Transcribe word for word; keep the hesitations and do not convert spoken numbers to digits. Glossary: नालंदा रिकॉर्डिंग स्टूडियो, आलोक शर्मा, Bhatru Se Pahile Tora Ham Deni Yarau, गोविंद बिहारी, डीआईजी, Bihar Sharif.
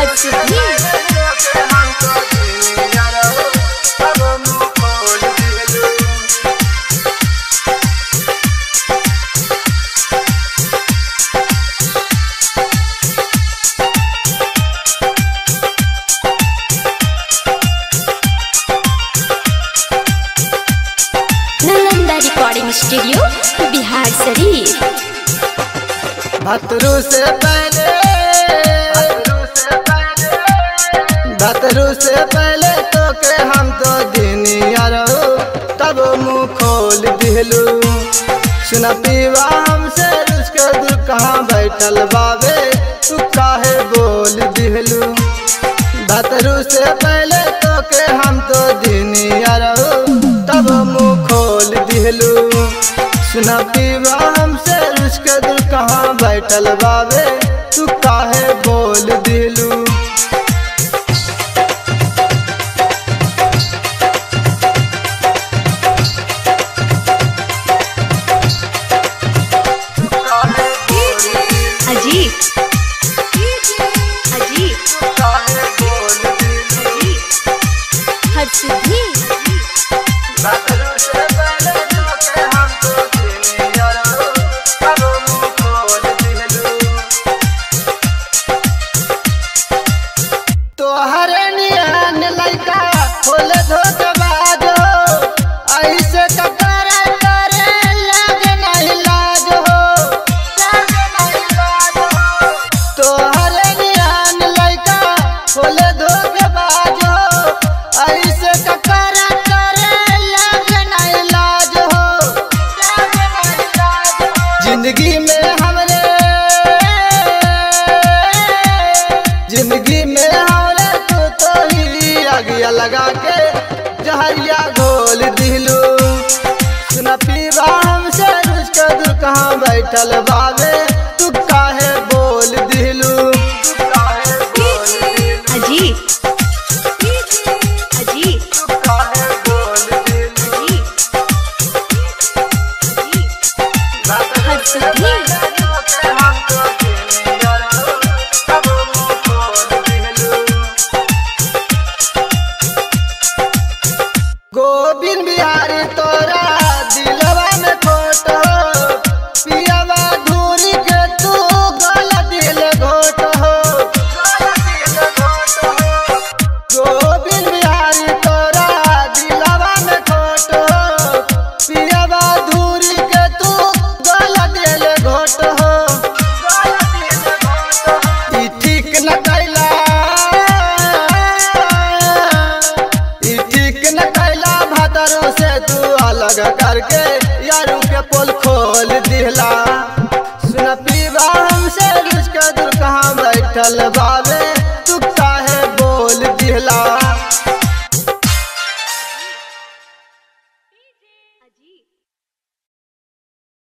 नालंदा रिकॉर्डिंग स्टूडियो Bihar Sharif. भतरू से पहले भतरू से पहले तो के हम तो दुनिया रहो तब मुँह खोल दिलू। सुना पीवा हमसे रुचके दूर कहाँ बैठल बाबे तू काहे बोल दिलू। भतरू से पहले तो के हम तो दुनिया रहो तब मुँह खोल दिलू। सुना पीवा हमसे रुचके दूर कहाँ बैठल बाबे तू काहे बोल दिलू। जिंदगी में हमरे जिंदगी में हमरे तू तो ही आगिया लगा के जहरिया घोल दिलू। सुना पीवा हमसे रुच के दूर कहाँ बैठल बाबे तू काहे बोल दिलू। गोविंद बिहारी तोरा दिलवा में खोट हो, पियावा धूरी के तू गला दिल घोट हो। गोविंद बिहारी तोरा दिलवा में खोट हो, पियावा धूरी के तू गला दिल घोट हो। ई ठीक न कैला ई ठीक न कैला भतरू से तू अलग करके यारू के पोल खोल दिला। सुना पीवा हमसे रुचके दूर कहाँ बैठल बाबे